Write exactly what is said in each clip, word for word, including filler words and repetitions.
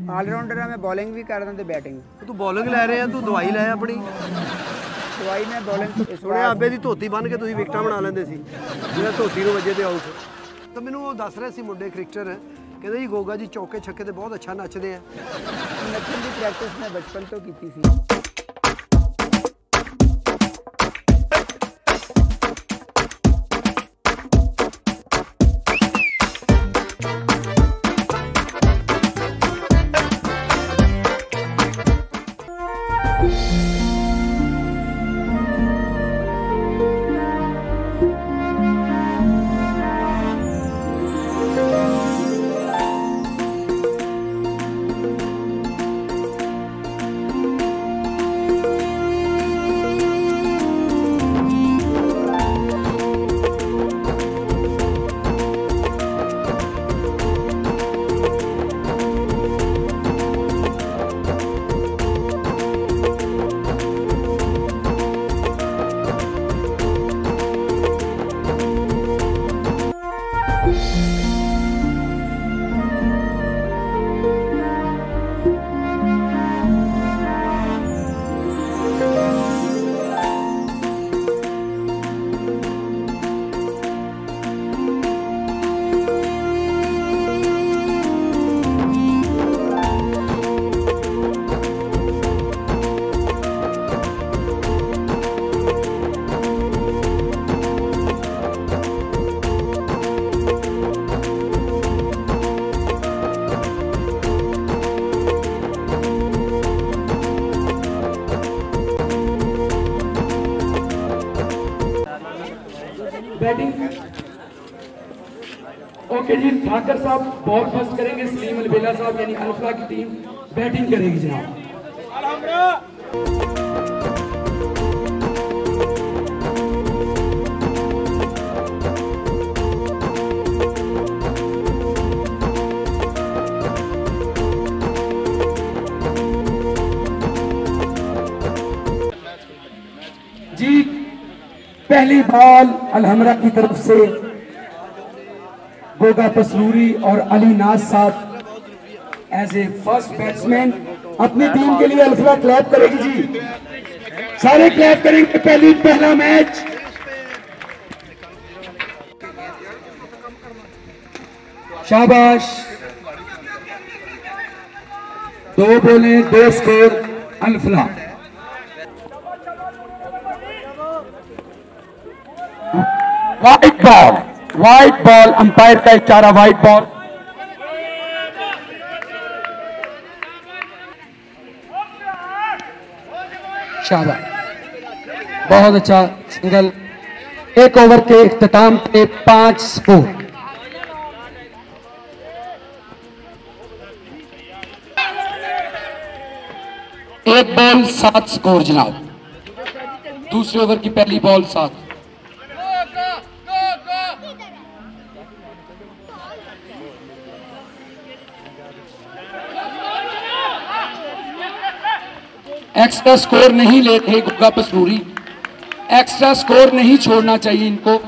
Allrounder है, मैं bowling भी कर रहा हूँ तो बैटिंग। तू बॉलिंग लै रहे हैं, तू दवाई लै अपनी दवाई। मैं बॉलिंग थोड़े आबे की धोती बन के तुम विकटा बना लेंगे सी, जो धोती को वजे तो आउट। तो मैं वो दस रहे थे मुंडे क्रिकेटर है, कहते जी गोगा जी चौके छक्के तो बहुत अच्छा नचते हैं। नचन की प्रैक्टिस मैं बचपन तो की थी। ओके जी, ठाकर साहब बॉल फर्स्ट करेंगे, सलीम अलबेला साहब यानी अल्फा की टीम बैटिंग करेगी जनाब। पहली बॉल अलहमरा की तरफ से गोगा पसरूरी और अली नाज साहब एज ए फर्स्ट बैट्समैन अपनी टीम के लिए। अल्फा क्लैप करेगी जी, सारे क्लैप करेंगे। पहली पहला मैच शाबाश, दो बोले दो score alpha. Wide ball, wide ball, umpire का इशारा वाइट बॉल। शाबाश, बहुत अच्छा सिंगल। एक ओवर के इख्तिताम पे पांच स्कोर। एक बॉल सात स्कोर जनाब। दूसरे ओवर की पहली बॉल सात। एक्स्ट्रा स्कोर नहीं लेते गोगा पसरूरी, एक्स्ट्रा स्कोर नहीं छोड़ना चाहिए इनको।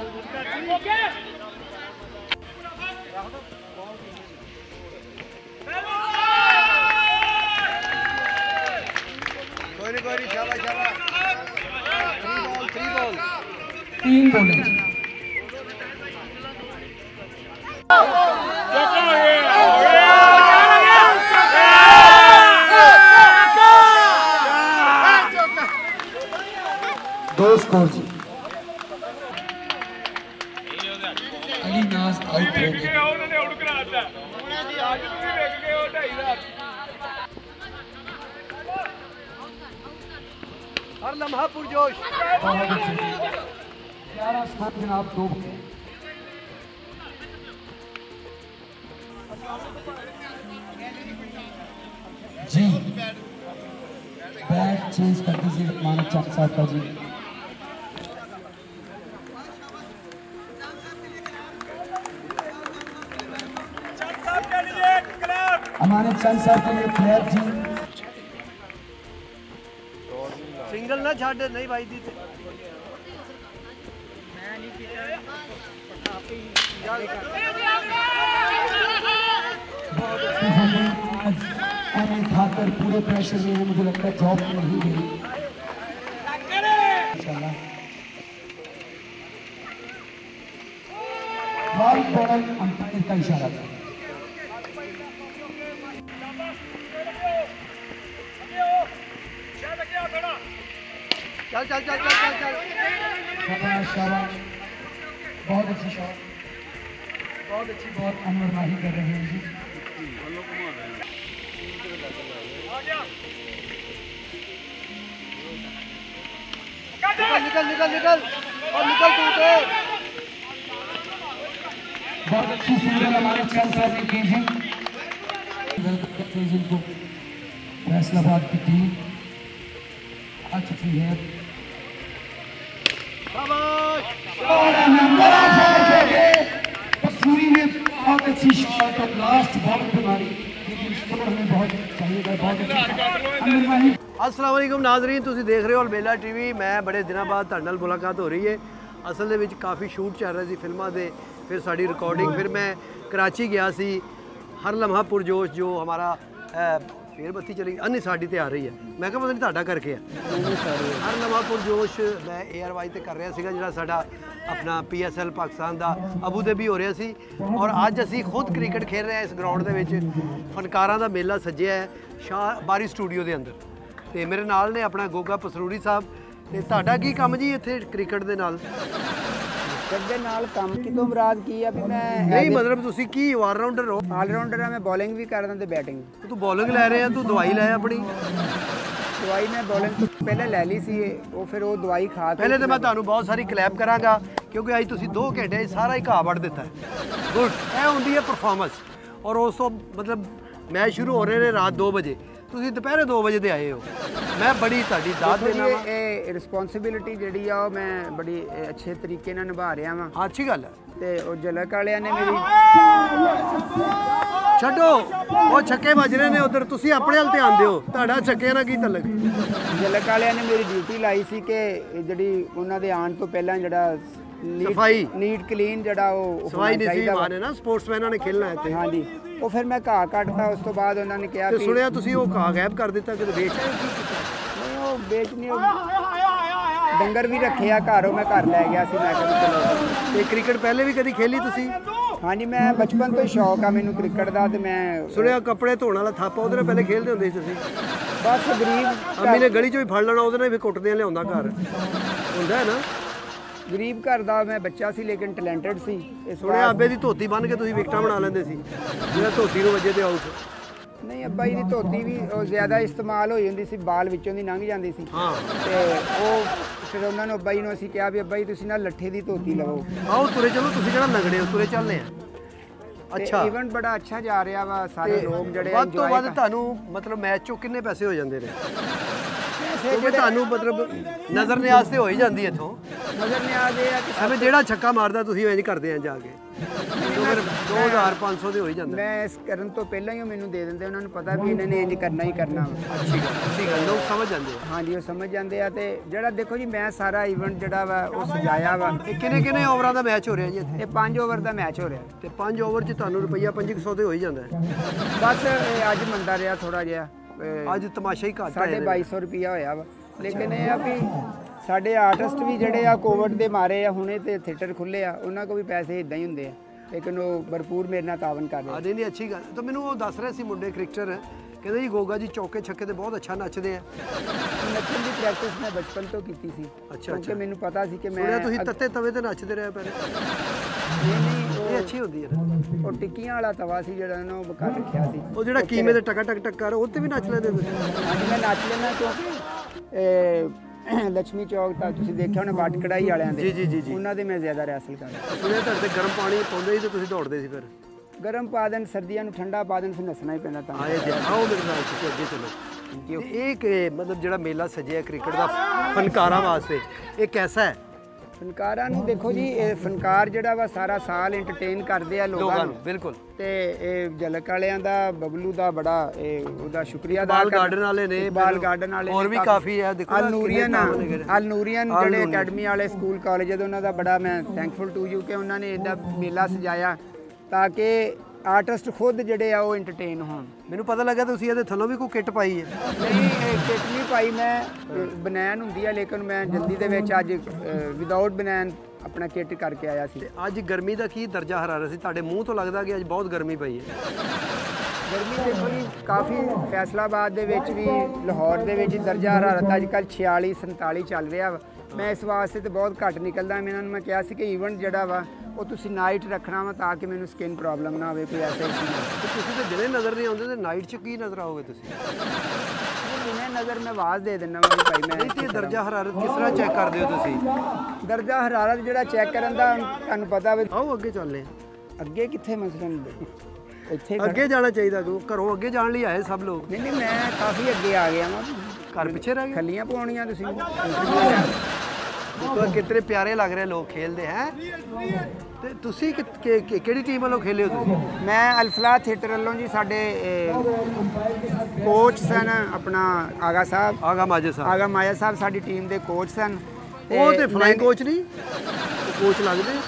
तीन बोले दो स्कोर जी। अली नाज आउट हो गए। हर लम्हा पुरजोश। ग्यारह स्कोर जनाब, दो जी। बैट चेंज कर दीजिए मानक चक साहब का जी। हमारे चंद साहब के लिए फ्लैग जी। सिंगल ना छाड़ नहीं भाई दी थे। मैं नहीं पीता। बहुत उठाकर पूरे प्रेशर में मुझे लगता है जॉब नहीं मिली। वाइट बॉल अंपायर का इशारा था। चल चल चल चल चल बहुत अच्छी शॉट, बहुत अच्छी बहुत अमर माही कर रहे हैं जी। निकल निकल निकल और निकल तू तो। बहुत अच्छी सुंदर हमारे चल साहब ने की जी। जिनको फैसलाबाद की टीम आ चुकी है। पसूरी ने बहुत अच्छी शॉट और लास्ट बॉल पे मारी, स्कोर हमें बहुत चाहिए था, बहुत अच्छी। अस्सलाम वालेकुम नाज़रीन, तुसीं देख रहे हो अलबेला टीवी। मैं बड़े दिनों बाद तुहाडे नाल मुलाकात हो रही है। असल दे विच काफ़ी शूट चल रहे सी फिल्मां दे, फिर साडी रिकॉर्डिंग, फिर मैं कराची गया सी। हर लम्हा पुरजोश जो हमारा फिर बत्ती चली अन्नी साड़ी तो आ रही है। मैं क्या पता नहीं तुहाडा करके है। हर लम्हा पुरजोश मैं एयर वाई तो कर रहा सीगा, जिहड़ा साडा अपना पी एस एल पाकिस्तान का अबू धाबी हो रहा सी। और अज असी खुद क्रिकेट खेल रहे हैं इस ग्राउंड के विच। फनकारां दा मेला सज्जिया है शाह बारी स्टूडियो के अंदर। तो मेरे नाल ने अपना गोगा पसरूरी साहब। तो तुहाडा की काम जी इत्थे क्रिकेट दे नाल? दो घंटे सारा ही घाह वढ़ दिता है। गुड यह होंदी है परफॉर्मेंस। और उस तो मतलब मैच शुरू हो रहे ने रात दो बजे, तुसीं दोपहरे दो बजे आए हो। मैं बड़ी तुहाडी दाद देना ए रिस्पांसिबिलिटी जिहड़ी आ ओह मैं बड़ी अच्छे तरीके नाल निभा रहा वां। अच्छी गल है। ते ओह झलक वालियां ने मेरी छड्डो, ओह छक्के वज रहे ने उधर, तुसीं अपने हल ध्यान दिओ, तुहाडा छक्कियां नाल की तलक। झलक वालियां ने मेरी ड्यूटी लाई सी कि जिहड़ी उन्हां दे आन तों पहलां जिहड़ा सफाई नीट क्लीन जिहड़ा ओह सफाई दी सी माने ना स्पोर्ट्समैनां ने खेलना है। ते हां जी ਉਹ ਫਿਰ ਮੈਂ ਘਾਹ ਕੱਟਦਾ। ਉਸ ਤੋਂ ਬਾਅਦ ਉਹਨਾਂ ਨੇ ਕਿਹਾ ਕਿ ਸੁਣਿਆ ਤੁਸੀਂ ਉਹ ਘਾਹ ਗਾਇਬ ਕਰ ਦਿੱਤਾ ਕਿ ਵੇਚ ਨਹੀਂ? ਉਹ ਵੇਚ ਨਹੀਂ, ਉਹ ਡੰਗਰ ਵੀ ਰੱਖਿਆ ਘਰੋਂ ਮੈਂ ਘਰ ਲੈ ਗਿਆ ਸੀ। ਮੈਂ ਕਿਹਾ ਚਲੋ ਇਹ ਕ੍ਰਿਕਟ ਪਹਿਲੇ ਵੀ ਕਦੀ ਖੇਲੀ ਤੁਸੀਂ? ਹਾਂਜੀ ਮੈਂ ਬਚਪਨ ਤੋਂ ਹੀ ਸ਼ੌਕ ਆ ਮੈਨੂੰ ਕ੍ਰਿਕਟ ਦਾ। ਤੇ ਮੈਂ ਸੁਣਿਆ ਕੱਪੜੇ ਧੋਣ ਵਾਲਾ ਥਾਪਾ ਉਹਦੇ ਨਾਲ ਪਹਿਲੇ ਖੇਲਦੇ ਹੁੰਦੇ ਸੀ ਤੁਸੀਂ? ਬਸ ਗਰੀਬ ਅੰਮੀ ਨੇ ਗਲੀ ਚੋਂ ਹੀ ਫੜ ਲੈਣਾ, ਉਹਦੇ ਨਾਲ ਵੀ ਕੁੱਟਦੇ ਲਿਆਉਂਦਾ ਘਰ ਹੁੰਦਾ ਹੈ ਨਾ। गरीब घर का मैं बच्चा सी लेकिन टैलेंटेड सी। थोड़े आबे की धोती बन के तुसीं विकटां बना लेंदे सी, जिहड़ा धोती नूं वजे ते आउट। नहीं अब्बा जी दी धोती भी ज़्यादा इस्तेमाल हो जांदी सी, बाल विचों दी लंघ जांदी सी। हां ते ओह फिर उन्हां नूं अब्बा जी नूं असीं कहा भी अब्बा जी तुसीं ना लट्ठे दी धोती लवो। आओ तुरे चलो, तुसीं किहड़ा लंगड़े हो, तुरे चलने आ। अच्छा इवेंट बड़ा अच्छा जा रहा वा, सारे लोग जड़े एंजॉय। तो बाद तुहानूं मतलब मैच चों किन्ने पैसे हो जांदे ने? ਜਿਹੜਾ ਦੇਖੋ ਜੀ ਮੈਂ ਸਾਰਾ ਇਵੈਂਟ ਜਿਹੜਾ ਵਾ ਉਹ ਸਜਾਇਆ ਵਾ। ਕਿੰਨੇ ਕਿੰਨੇ ਓਵਰਾਂ ਦਾ ਮੈਚ ਹੋ ਰਿਹਾ ਜੀ ਇੱਥੇ? ਇਹ ਪੰਜ ਓਵਰ ਦਾ ਮੈਚ ਹੋ ਰਿਹਾ। ਤੇ ਪੰਜ ਓਵਰ ਚ ਤੁਹਾਨੂੰ ਰੁਪਈਆ ਪੰਜ ਸੌ ਤੇ ਹੋ ਹੀ ਜਾਂਦਾ ਹੈ। ਬਸ ਅੱਜ ਮੰਦਾ ਰਿਹਾ ਥੋੜਾ ਜਿਹਾ। ਅੱਜ ਤਮਾਸ਼ਾ ਹੀ ਘਾਟਾ ਹੈ। ਬਾਈ ਸੌ ਰੁਪਿਆ ਹੋਇਆ ਵਾ। ਲੇਕਿਨ ਇਹ ਆ ਵੀ ਸਾਡੇ ਆਰਟਿਸਟ ਵੀ ਜਿਹੜੇ ਆ ਕੋਵਿਡ ਦੇ ਮਾਰੇ ਆ, ਹੁਣੇ ਤੇ ਥੀਏਟਰ ਖੁੱਲੇ ਆ, ਉਹਨਾਂ ਕੋ ਵੀ ਪੈਸੇ ਇਦਾਂ ਹੀ ਹੁੰਦੇ ਆ। ਲੇਕਿਨ ਉਹ ਭਰਪੂਰ ਮੇਰੇ ਨਾਲ ਤਾਵਨ ਕਰ ਰਹੇ ਆ। ਨਹੀਂ ਨਹੀਂ ਅੱਛੀ ਗੱਲ। ਤਾਂ ਮੈਨੂੰ ਉਹ ਦੱਸ ਰਹੇ ਸੀ ਮੁੰਡੇ ਕ੍ਰਿਕਟਰ, ਕਹਿੰਦੇ ਜੀ ਗੋਗਾ ਜੀ ਚੌਕੇ ਛੱਕੇ ਤੇ ਬਹੁਤ ਅੱਛਾ ਨੱਚਦੇ ਆ। ਨੱਚਣ ਦੀ ਪ੍ਰੈਕਟਿਸ ਮੈਂ ਬਚਪਨ ਤੋਂ ਕੀਤੀ ਸੀ। ਅੱਛਾ ਕਿਉਂਕਿ ਮੈਨੂੰ ਪਤਾ ਸੀ ਕਿ ਮੈਂ ਤੁਸੀਂ ਤੱਤੇ ਤਵੇ ਤੇ ਨੱਚਦੇ ਰਹੇ ਪਹਿਲੇ? ਨਹੀਂ ਨਹੀਂ ਇਹ ਅੱਛੀ ਹੁੰਦੀ ਹੈ। ਉਹ ਟਿੱਕੀਆਂ ਵਾਲਾ ਤਵਾ ਸੀ ਜਿਹੜਾ ਨਾ ਉਹ ਬਕਾ ਰੱਖਿਆ ਸੀ। ਉਹ ਜਿਹੜਾ ਕੀਮੇ ਤੇ ਟਕ ਟਕ ਟਕ ਕਰ, ਉਹ ਤੇ ਵੀ ਨੱਚ ਲੈਂਦੇ ਤੁਸੀਂ? ਅੱਜ ਮੈਂ ਨੱਚ ਲੈਣਾ ਕਿਉਂਕਿ ਲక్ష్ਮੀ ਚੌਕ ਤਾਂ ਤੁਸੀਂ ਦੇਖਿਆ ਹੋਣਾ ਬਾਟ ਕੜਾਈ ਵਾਲਿਆਂ ਦੇ। ਜੀ ਜੀ ਜੀ ਉਹਨਾਂ ਦੇ ਮੈਂ ਜ਼ਿਆਦਾ ਰੈਸਲ ਕਰਦਾ। ਸੁਣਿਆ ਤੁਹਾਡੇ ਤੇ ਗਰਮ ਪਾਣੀ ਪਾਉਂਦੇ ਸੀ ਤੇ ਤੁਸੀਂ ਦੌੜਦੇ ਸੀ? ਫਿਰ ਗਰਮ ਪਾ ਦੇਣ ਸਰਦੀਆਂ ਨੂੰ ਠੰਡਾ ਪਾ ਦੇਣ, ਫਿਰ ਨੱਸਣਾ ਹੀ ਪੈਂਦਾ। ਤਾਂ ਆਏ ਜੀ ਆਓ ਮੇਰੇ ਨਾਲ ਤੁਸੀਂ ਅੱਗੇ ਚਲੋ। ਇਹ ਮਤਲਬ ਜਿਹੜਾ ਮੇਲਾ ਸਜਿਆ ਕ੍ਰਿਕਟ ਦਾ ਫਨਕਾਰਾਂ ਵਾਸਤੇ, ਇਹ ਕਿਹਦਾ ਹੈ? फनकारा देखो जी फनकार जड़ा वा सारा साल एंटरटेन करते हैं लोगों को। बिल्कुल ते झलक वालियां दा बबलू दा बड़ा उहदा शुक्रिया। बाल गार्डन वाले ने, बाल गार्डन वाले और भी काफ़ी है। देखो अलनूरियन अलनूरियन जड़े अकैडमी वाले स्कूल कॉलेज उन्होंने बड़ा मैं थैंकफुल टू यू कि उन्होंने एडा मेला सजाया ताकि आर्टिस्ट खुद जिहड़े आ ओह एंटरटेन होण। मैनूं पता लगा तुसीं इहदे थल्लों भी कोई किट पाई है। नहीं किट नहीं पाई, मैं बनैन हुंदी है लेकिन मैं जल्दी दे विच अज विदाउट बनैन अपना किट करके आया सी। अज गर्मी दा की दर्जा हरारत सी तुहाडे मूँह तो लगदा कि अज बहुत गर्मी पई है। गर्मी देखो जी काफ़ी फैसलाबाद भी लाहौर के दर्जा हरारत अजकल छियाली संताली चल रहा वा। मैं इस वास्ते तो बहुत घट निकलता, मैं इन्होंने मैं कहा कि ईवेंट जड़ा वा वो तुसी नाइट रखना वा ताकि मैंने स्किन प्रॉब्लम ना हो। कोई ऐसा तो दिने नज़र नहीं आते, नाइट च की नज़र आओगे? दिने नज़र मैं आवाज़ दे देना वा भाई मैं। दर्जा हरारत किस तरह चैक करते हो? दर्जा हरारत जो चैक करने का तुहानूं पता वा। आओ अगे चलने, अगे कितने मसलन अगे जाना चाहिए घरों अगे जाने लिए आए सब लोग। नहीं नहीं मैं काफ़ी अगे आ गया वहाँ, घर पिछे रह गए। खलियाँ पाउनियाँ तो कितने प्यारे लग रहे लोग खेलते हैं। तो केड़ी टीम वालों खेले हो? मैं अल्फला थिएटर वालों जी। साडे कोच सन अपना आगा साहब, आगा माजा साहब, आगा माजा साहब साडी टीम के कोच सन। वो तो फ्लाइंग कोच नहीं कोच लगते?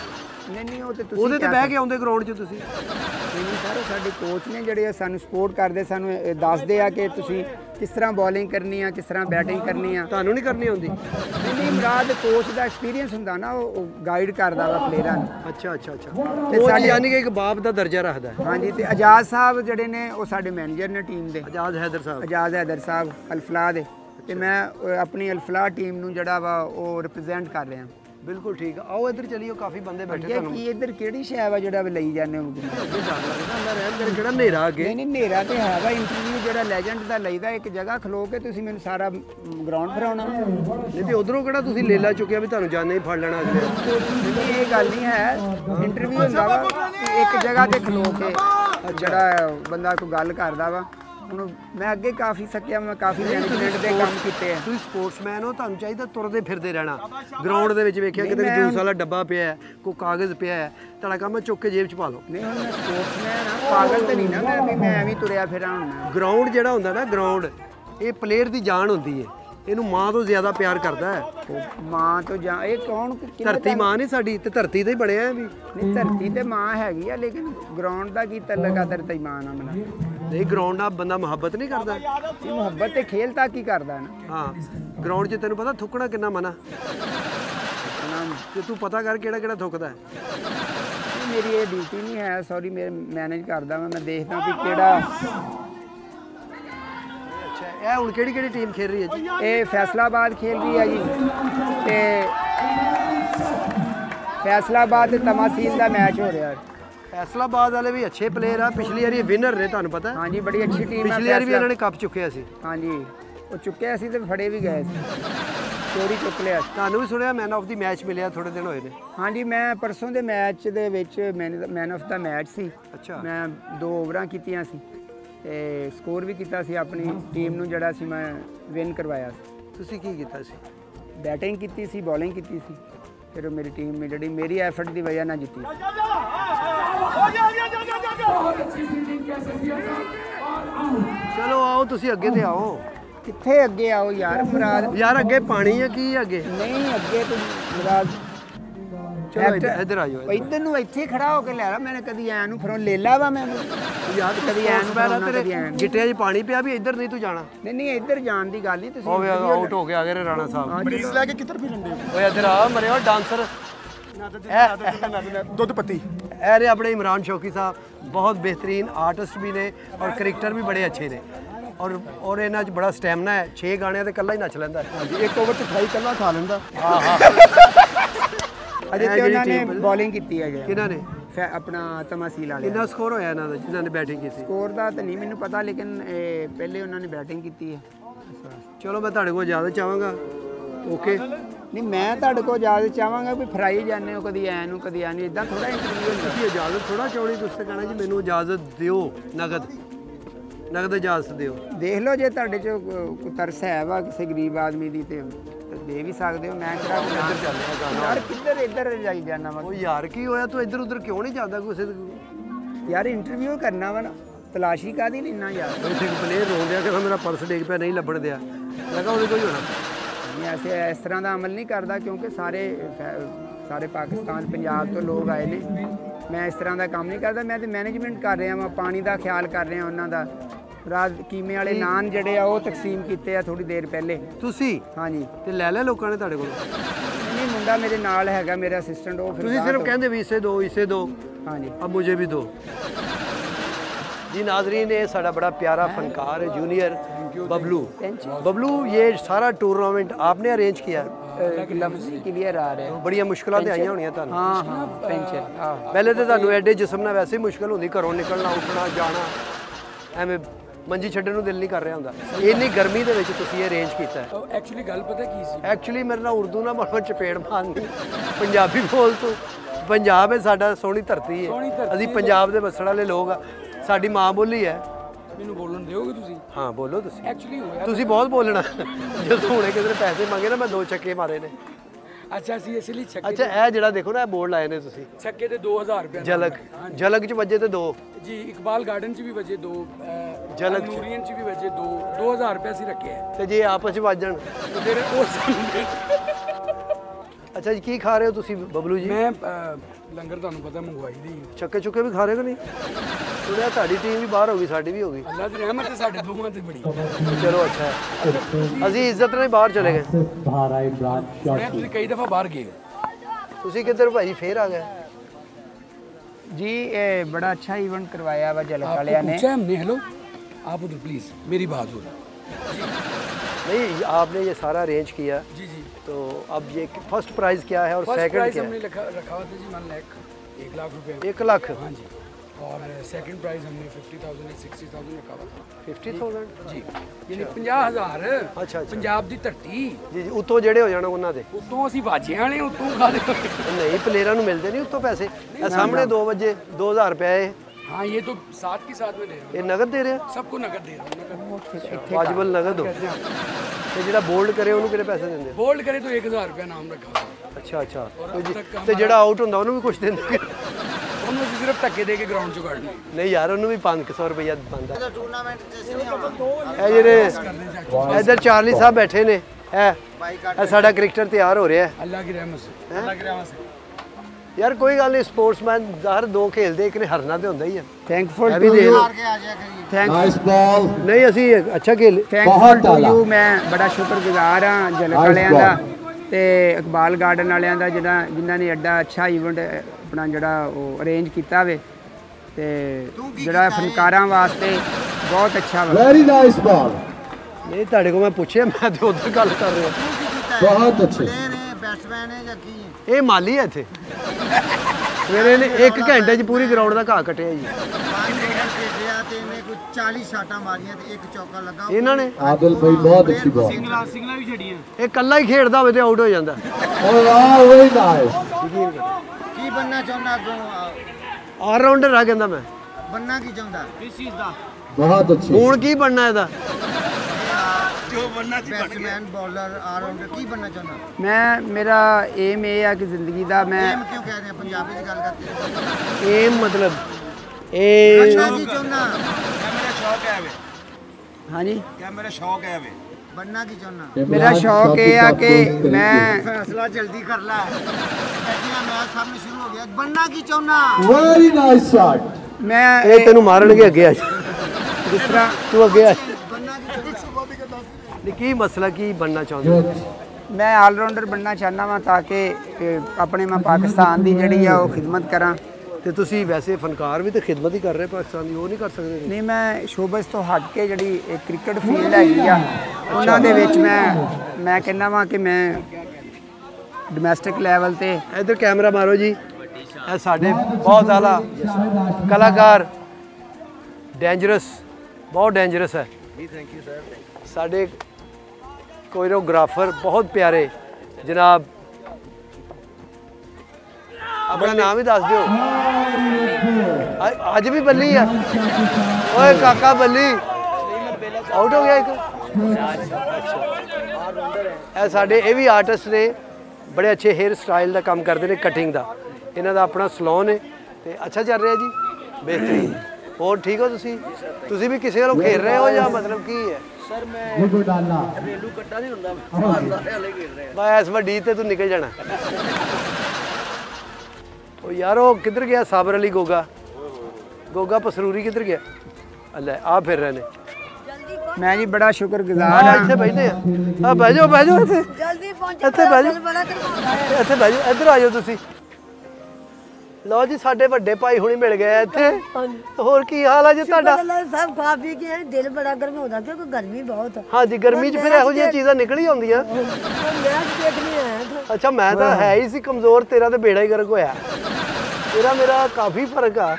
नहीं नहीं वो तो उहदे ते बह के आउंदे ग्राउंड च तुसीं। सर साडे कोच ने जिहड़े सानूं सपोर्ट करते, सानूं दसदे आ कि तुसीं किस तरह बॉलिंग करनी है, किस तरह बैटिंग करनी है। तुहानूं नहीं करनी आउंदी? नहीं, मुराद कोच का एक्सपीरियंस हुंदा ना, वो गाइड करता वा प्लेयरां नूं। अच्छा अच्छा अच्छा, ते साडे यानी कि एक बाप दा दर्जा रखदा है। हाँ जी, ते आजाद साहब जिहड़े ने वो साडे मैनेजर ने टीम दे, आजाद हैदर साहब। आजाद हैदर साहब अल्फला दे ते मैं अपनी अल्फला टीम नूं जिहड़ा वा वो रिप्रेजेंट कर रहा। बिल्कुल ठीक है, आओ इधर चलिए, काफ़ी बंदे बैठे हैं। कि इधर केड़ी शै वा जेड़ा लई जाने अंदर नेरा अगे? नहीं नेरा तो है वा, इंटरव्यू जेड़ा लैजेंड दा लईदा एक जगह खलो के तुसीं मैनूं सारा ग्राउंड फराउणा। नहीं ते उधरों केड़ा तुसीं लेला चुक्या भी तुहानूं जाने ही फड़ लेना अगे? ये गल नहीं है, इंटरव्यू हुंदा वा एक जगह ते खलो के जेड़ा बंदा कोई गल करदा वा। ਹੁਣ मैं अगे काफ़ी सकिया, मैं काफ़ी मैनेजमेंट के काम किए। तुम स्पोर्ट्समैन हो, तुहानूं चाहिए तुरदे फिरदे रहना। ग्राउंड दे विच वेखिया किते जूस वाला डब्बा पिया है, कोई कागज़ पिया है, तुहाडा काम है चुक के जेब च पा लो। नहीं हुण मैं स्पोर्ट्समैन हां, पागल तो नहीं ना मैं भी, मैं एवें तुरिया फिरां। हुण ग्राउंड जिहड़ा हुंदा ना, ग्राउंड ये प्लेयर की जान हुंदी है। इन्हूं माँ तो ज़्यादा प्यार करता है, माँ तो जा ये कौन धरती माँ नहीं साड़ी ते धरती ते ही बने हैं। नहीं धरती ते माँ हैगी है लेकिन ग्राउंड का की तलक आदर ते माँ ना बना। नहीं ग्राउंड ना बंदा मुहब्बत नहीं करता, मुहब्बत ते खेल ता की करता ना। हाँ ग्राउंड च तेनूं पता थुकना कितना मना ते तू पता कर केड़ा केड़ा थुकदा है। मेरी ये ड्यूटी नहीं है, सॉरी मैं मैनेज करदा मैं देखदा कि केड़ा। ए हुण केड़ी केड़ी टीम खेल रही है जी? ए फैसलाबाद खेल रही है जी, ते फैसलाबाद ते तमासील का मैच हो रहा है। फैसलाबाद वाले भी अच्छे प्लेयर आ, पिछली बारी विनर ने तुहानूं पता है। हाँ जी बड़ी अच्छी टीम है, पिछली बारी भी इन्होंने कप चुकया सी। हाँ जी वो चुकया सी ते फड़े भी गए चोरी चुक लिया। तुहानूं भी सुनिया मैन ऑफ द मैच मिले थोड़े दिन होए ने? हाँ जी मैं परसों के मैच दे which man of the match सी। अच्छा। मैं दो ओवरां कीतियां सी ते स्कोर भी किया सी, अपनी टीम नूं जिहड़ा सी मैं विन करवाया सी। तुसीं की कीता सी? बैटिंग कीती सी, बॉलिंग कीती सी, फिर मेरी टीम जिहड़ी मेरी एफर्ट की वजह नाल जीती। चलो आओ तुसीं अगे ते आओ। कित्थे अगे आओ यार मुराद? यार अगे पानी है की अगे? नहीं अगे तो मुराद इधर आयो, इधर नू इत्थे खड़ा होके लै रहा। मैंने कभी ऐ नू फिर लेला वा, मैं यार कभी ऐ नू पहला तेरे गिट्टियां च पानी पिया भी इधर नहीं तू जाना। नहीं नहीं इधर जान दी गल नहीं, तुसीं आउट हो के आ गए राणा साहब। ब्रीज लेके किधर फिरन दे ओए? इधर आ मरेओ डांसर दुध पत्ती। अरे अपने इमरान शौकी साहब बहुत बेहतरीन आर्टिस्ट भी ने और करेक्टर भी बड़े अच्छे ने और और इन्हां च बड़ा स्टैमिना है। छे गाणियां ते कल्ला ही नच लैंदा है, एक ओवर च अठाई कल्ला खा लैंदा। हां हां बॉलिंग की है अपना तमासील वाले। कितना स्कोर होया इन्हां दा जिन्हां ने बैटिंग की? स्कोर का तो नहीं मैनूं पता लेकिन पहले उन्होंने बैटिंग की है। चलो मैं तुहाडे कोल इजाज़त चाहांगा। ओके नहीं मैं तुहाडे कोल इजाज़त चाहांगा भी फराई जाने हो कभी ऐ नूं कभी ऐ नूं इदां थोड़ा इंटरव्यू होंदी। इजाज़त थोड़ा चौड़ी तुसीं कहना जी मैनूं इजाज़त दिओ, नगद नगद इजाज़त दिओ। देख लो जे तुहाडे चो कोई तरस है वा किसी गरीब आदमी दी ते दे भी सकते हो। मैं यार किधर इधर जाई जाना वा? यार की होया तू इधर उधर क्यों नहीं जाता किसी? यार इंटरव्यू करना वा ना, तलाशी कादी लेना यार? इतने प्लेयर रोन दिया कि मेरा पर्स डिग पे नहीं लभण दिया लगा उहदे कोई होना। मैं ऐसे इस तरह का अमल नहीं करता क्योंकि सारे सारे पाकिस्तान पंजाब तो लोग आए ने मैं इस तरह का काम नहीं करता, मैं तो मैनेजमेंट कर रहा वा, पानी का ख्याल कर रहा उन्होंने। रात कीमे वाले नान जड़े आ तकसीम किए थोड़ी देर पहले। हाँ जी, तो लै लिया लोगों ने तेरे को? नहीं, मुंडा मेरे नाल हैगा, मेरा असिस्टेंट। वो फिर सिर्फ कहते भी इसे दो, इसे दो। हाँ जी, अब मुझे भी दो। जी नाजरीन, ये साड़ा बड़ा प्यारा फनकार है जूनियर बबलू। बबलू, ये सारा टूर्नामेंट आपने अरेंज किया? लफ्ज़ क्लियर आ रहे हैं, बड़िया मुश्किलों आई होनी। पहले तो तुहानू एडे जिसम नाल वैसे ही मुश्किल होंदी, घरों निकलना, उठना, जाना, एवें मंजी छड्डन नूं दिल नहीं कर रहा होंदा। इन्नी गर्मी दे विच तुसीं अरेंज कीता है। एक्चुअली गल पता की सी? एक्चुअली मेरे नाल उर्दू ना बोल, चपेड़ मारनी। पंजाबी बोल तू, पंजाब है साडा, सोहनी धरती है, असीं पंजाब दे बसण वाले लोग आ, साडी मां बोली है। मैनूं बोलण देओगे तुसीं? हां बोलो तुसीं। एक्चुअली तुसीं बहुत बोलना। जदों हुणे किधरे पैसे मंगे ना, मैं दो छक्के मारे ने। अच्छा सी, इसलिए छक्के। अच्छा ए जेड़ा देखो ना, ए बोर्ड लाए ने तुसीं छक्के ते दो हज़ार रुपया। झलक झलक च वजे ते दो जी, इकबाल गार्डन च भी वजे दो, झलक नूरियन च भी वजे दो। दो हज़ार रुपया सी रखे है ते जे आपस च वजण तो फिर उस। अच्छा जी, की खा रहे हो तुसीं बबलू जी? मैं लंगर तुहानू पता मंगवाई दी। छक्के छुक्के भी खा रहे हो कि नहीं? सुनिया ताड़ी टीम भी बाहर हो गई, साडी भी हो गई। अल्लाह दी रहमत है, साडे दोवां ते बड़ी। चलो अच्छा है, असीं इज्जत नाल बाहर चले गए। बाहर आए ब्रांड शॉट, तुसीं कई दफा बाहर गए हो, तुसीं किधर भाई फेर आ गए जी? ए बड़ा अच्छा इवेंट करवाया वा झलक वालियां ने। अच्छा हमने, हेलो आप उधर प्लीज, मेरी बात हो रही नहीं। आपने ये सारा अरेंज किया जी जी, तो अब ये फर्स्ट प्राइज क्या है और सेकंड क्या है? फर्स्ट प्राइज हमने रखा था जी वन लाख, एक लाख रुपए। एक लाख? हां जी। और सेकंड प्राइज हमने पचास हज़ार साठ हज़ार रखा था। पचास हज़ार जी, यानी पचास हज़ार। अच्छा, पंजाब दी धरती जी जी, उतों जेड़े हो जाना उन्हां दे, उतों असि बाजे वाले, उतों खा दे। नहीं, प्लेयरां नूं मिलदे नहीं उतों पैसे। सामने दो बजे दो हज़ार रुपया है। हाँ, ये तो साथ के साथ में दे रहा हूँ। ये नगद दे रहे हैं? सबको नगद दे रहा हूँ, वाजिबल नगद हो। जो बोल्ड करे उन्होंने कितने पैसे देंगे? बोल्ड करे तो एक हज़ार रुपया नाम रखा। अच्छा अच्छा, तो जो आउट होंगे उन्होंने भी कुछ देंगे? सिर्फ धक्के दे के ग्राउंड चो कढ़ना। नहीं यार, उन्होंने भी पाँच सौ रुपया बनता है टूर्नामेंट। इधर चार्ली साहब बैठे ने, साडा क्रिकेटर तैयार हो रहा है। अल्लाह की रहमत से, अल्लाह की रहमत से यार, कोई गल नहीं। स्पोर्ट्समैन हर दो खेलते, एक ने हरना तो होंदा ही है। Thankful to you. Nice ball. नहीं असी अच्छा खेल, थैंकफुल टू यू। मैं बड़ा शुक्रगुजार हाँ झलक वालियां दा ते इकबाल गार्डन वालियां दा, जिन्हां जिन्हां ने एड्डा अच्छा इवेंट अपना जड़ा अरेंज किया वे, ते जड़ा फनकारां वास्ते बहुत अच्छा वा। Very nice ball. नहीं तुहाडे को मैं पूछिया, मैं तो उधर गल कर रहा। बहुत अच्छे बैट्समैन है या की? ये माली है इत्थे। सवेरे ने एक घंटे च पूरी ग्राउंड का घाह कटिया जी। चालीस शाटा मारिया, एक चौका लगा इन्होंने। आदिल भाई बहुत अच्छी बॉल। सिंगला सिंगला भी छड़ियां। एक कल्ला ही खेलदा होवे ते आउट हो जांदा। और वाह, वेरी नाइस। की बनना चाहंदा? अगों ऑलराउंडर आ कहंदा। मैं बनना की चाहंदा? किस चीज दा? बहुत अच्छी। हुण की बनना एदा? जो बनना सी बन गया। बैट्समैन, बॉलर, ऑलराउंडर, की बनना चाहंदा? मैं मेरा एम ए है कि जिंदगी दा मैं। एम क्यों कह रहे हैं? पंजाबी च गल करते हैं। एम मतलब ए अच्छा जी चाहंदा। हाँ जी, क्या मेरा शौक है वे? बनना की चाहना? मेरा शौक है या कि मैं फैसला जल्दी कर ला, बैठिया मैच सामने शुरू हो गया। बनना की चाहना? Very nice shot. मैं ए तेनु मारन के अगे आ जिस तरह तू अगे आ। बनना की चाहना? निकी मसला की बनना चाहंदा? मैं ऑलराउंडर बनना चाहना वा, ताकि अपने मैं पाकिस्तान दी जड़ी है वो खिदमत करां। तो तुसी वैसे फनकार भी तो खिदमत ही कर रहे पाकिस्तान की, वो नहीं कर सकते? नहीं, मैं शोबस तो हट के जी क्रिकेट फील्ड हैगी आ, उन्होंने मैं मैं कहना वा कि मैं डोमैसटिक लैवल ते। इधर कैमरा मारो जी, साढ़े बहुत आला कलाकार, डेंजरस, बहुत डेंजरस है साढ़े कोरियोग्राफर, बहुत प्यारे जनाब। अपना नाम ही दस दो। अज भी बल्ली है। ओए काका बल्ली आउट हो गया। एक साढ़े ये भी आर्टिस्ट ने, बड़े अच्छे हेयर स्टाइल का काम करते हैं, कटिंग का। इन्हों का अपना सलोन है तो अच्छा चल रहा है जी। बेहतरीन। और ठीक हो तुसी? तुसी भी किसी को खेल रहे हो या मतलब की है? सर मैं घरेलू कट्टा नहीं होंदा, मैं इस वड्डी ते तू निकल जाना। ओ यार वो किधर गया साबर अली गोगा, गोगा पसरूरी किधर गया? अल्लाह आप फिर रहने। मैं जी बड़ा शुक्रगुजार हूं। इधर बैठे आ, बैठो बैठो इधर जल्दी पहुंचो, इधर बैठो इधर बैठो इधर आ जाओ ਤੁਸੀਂ। लो जी साडे वड्डे भाई हुणी मिल गए इत्थे। होर की हाल है जी ਤੁਹਾਡਾ? सब खा पी के दिल बड़ा गरमाउंदा क्योंकि गर्मी बहुत है। हां जी गर्मी च फिर ਇਹੋ ਜਿਹੀ ਚੀਜ਼ਾਂ ਨਿਕਲ ਹੀ ਆਉਂਦੀਆਂ। ਮੈਂ ਦੇਖ ਨਹੀਂ ਆਇਆ। अच्छा मैं तो है ही सी कमजोर, तेरा तो बेड़ा ही गर्क होया। तेरा मेरा काफी फर्क आ।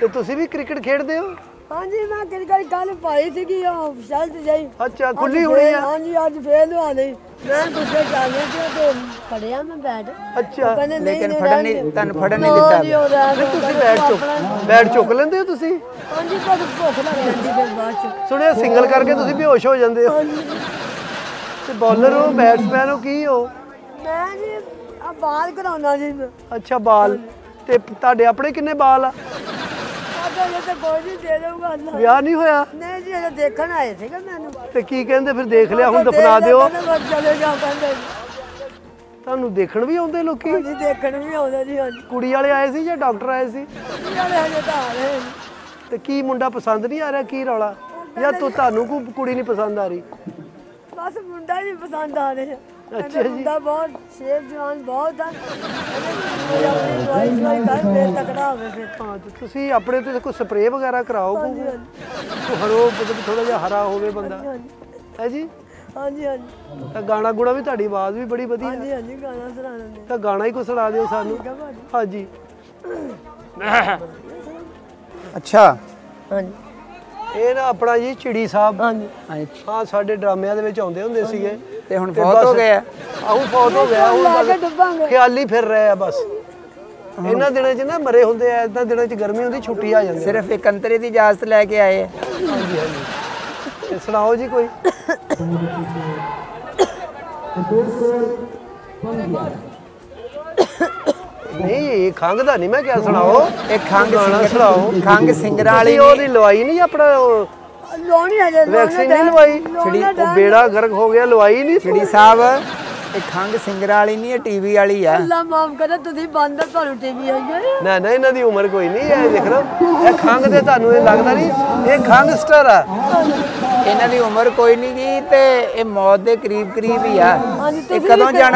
तो ਤੁਸੀਂ ਵੀ क्रिकेट खेडदे हो? हां जी मैं क्रिकेट कल पाई थी कि शर्ट जाई। अच्छा खुली हुई है? हां जी आज फेल हुआ नहीं। मैं गुस्से जा गया कि तो फड़िया मैं बैट। अच्छा लेकिन फड़न नहीं, तन फड़न नहीं दिता। फिर ਤੁਸੀਂ बैट चुक बैट चुक लेंदे हो ਤੁਸੀਂ? हां जी पर भूख लग जांदी फिर बाद च। सुनिया सिंगल करके ਤੁਸੀਂ बेहोश हो जांदे हो। ते बॉलर हो बैट्समैन हो की हो? मैं जी आ बाल घुराउना जी। अच्छा बाल ते ਤੁਹਾਡੇ ਆਪਣੇ ਕਿੰਨੇ ਬਾਲ ਆ? मुंडा पसंद नहीं आ रहा की रौला या तू तानू कुड़ी नहीं पसंद आ रही? बस मुंडा नहीं पसंद आ रहा। अच्छा जी अपने तो कोई स्प्रे वगैरह कराओ तो हरो मतलब थोड़ा जा हरा होवे बंदा है जी। हां जी हां जी गाना गुणा भी ताड़ी आवाज भी बड़ी बढ़िया। हां जी हां जी गाना सुनाना है तो गाना ही को सुना दियो सानू। हां जी अच्छा हां जी ਇਹ ਨਾ ਆਪਣਾ ਜੀ ਚਿੜੀ ਸਾਹਿਬ। ਹਾਂਜੀ ਹਾਂ ਸਾਡੇ ਡਰਾਮਿਆਂ ਦੇ ਵਿੱਚ ਆਉਂਦੇ ਹੁੰਦੇ ਸੀਗੇ ਤੇ ਹੁਣ ਫੌਤ ਹੋ ਗਿਆ। ਆਹੂ ਫੌਤ ਹੋ ਗਿਆ ਹੁਣ ਖਿਆਲੀ ਫਿਰ ਰਹੇ ਆ ਬਸ। ਇਹਨਾਂ ਦਿਨਾਂ 'ਚ ਨਾ ਮਰੇ ਹੁੰਦੇ ਐ ਇਦਾਂ ਦਿਨਾਂ 'ਚ ਗਰਮੀ ਹੁੰਦੀ ਛੁੱਟੀ ਆ ਜਾਂਦੀ। ਸਿਰਫ ਇੱਕ ਅੰਤਰੇ ਦੀ ਇਜਾਜ਼ਤ ਲੈ ਕੇ ਆਏ ਆ। ਹਾਂਜੀ ਹਾਂਜੀ ਸੁਣਾਓ ਜੀ ਕੋਈ। नहीं खंग दा नहीं मैं क्या सुनाओ। एक खंग सिंगर सुनाओ। खंग सिंगर वाली ओदी लवाई नहीं अपना लोनी है। वैक्सीन नहीं लवाई छिड़ी बेड़ा गर्क हो गया लवाई नहीं छिड़ी साहब। एक खंग सिंगर वाली नहीं है टीवी वाली है। अल्लाह माफ करे तुसी बंद थारू टीवी आ गई। ना ना इना दी उम्र कोई नहीं है देख रहा। ए खंग दे थानू ए लगदा नहीं ए खंगस्टर है। इना दी उम्र कोई नहीं जी ते ए मौत दे करीब करीब ही है। मंजी पांडे नाल ले गया। सीरप कितने बंद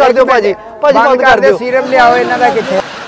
कर दो भाजी भाजी बंद कर दो सीरप ले आओ इन्हां दा किथे।